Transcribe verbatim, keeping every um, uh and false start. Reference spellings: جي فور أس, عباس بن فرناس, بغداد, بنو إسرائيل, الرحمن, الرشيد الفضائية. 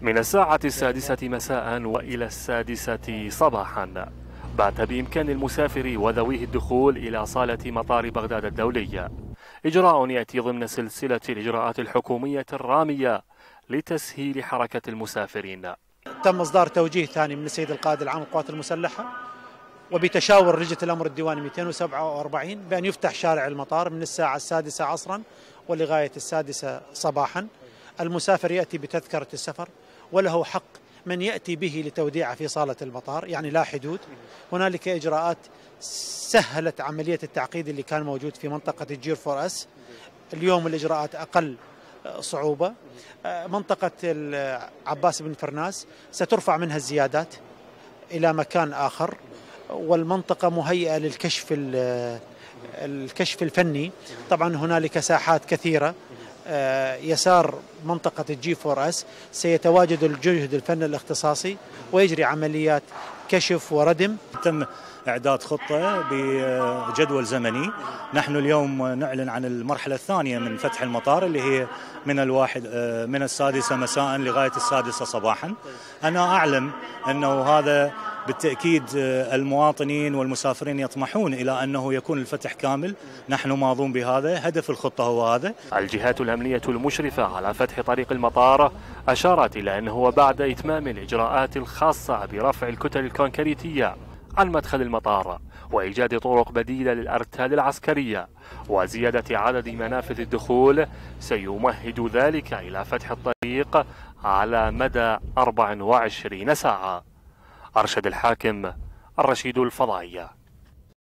من الساعة السادسة مساء وإلى السادسة صباحا. بعد بإمكان المسافر وذويه الدخول إلى صالة مطار بغداد الدولي، إجراء يأتي ضمن سلسلة الإجراءات الحكومية الرامية لتسهيل حركة المسافرين. تم إصدار توجيه ثاني من السيد القائد العام للقوات المسلحة وبتشاور لجنة الأمر الديواني مئتين وسبعة وأربعين بأن يفتح شارع المطار من الساعة السادسة عصرا ولغاية السادسة صباحا. المسافر يأتي بتذكرة السفر وله حق من يأتي به لتوديعه في صالة المطار، يعني لا حدود. هنالك إجراءات سهلت عملية التعقيد اللي كان موجود في منطقة الجير فور أس. اليوم الإجراءات أقل صعوبة. منطقة عباس بن فرناس سترفع منها الزيادات إلى مكان آخر، والمنطقة مهيئة للكشف الكشف الفني. طبعا هنالك ساحات كثيرة. يسار منطقة الجي فور أس سيتواجد الجهد الفني الاختصاصي ويجري عمليات كشف وردم. تم إعداد خطة بجدول زمني. نحن اليوم نعلن عن المرحلة الثانية من فتح المطار اللي هي من الواحد من السادسة مساء لغاية السادسة صباحا. أنا أعلم أنه هذا بالتأكيد المواطنين والمسافرين يطمحون إلى أنه يكون الفتح كامل. نحن ماضون بهذا، هدف الخطة هو هذا. الجهات الأمنية المشرفة على فتح طريق المطار أشارت إلى أنه بعد إتمام الإجراءات الخاصة برفع الكتل الكونكريتية عن مدخل المطار وإيجاد طرق بديلة للأرتال العسكرية وزيادة عدد منافذ الدخول، سيمهد ذلك إلى فتح الطريق على مدى أربع وعشرين ساعة. أرشد الحاكم، الرشيد الفضائية.